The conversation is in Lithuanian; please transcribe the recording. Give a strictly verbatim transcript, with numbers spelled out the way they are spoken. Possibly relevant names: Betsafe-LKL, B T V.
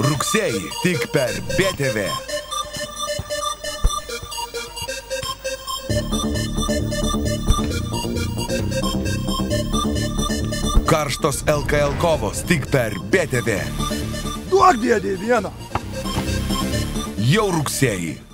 Rugsėjį tik per B T V. Karštos L K L kovos tik per B T V. Duok dėdį vieną. Jau rugsėjį.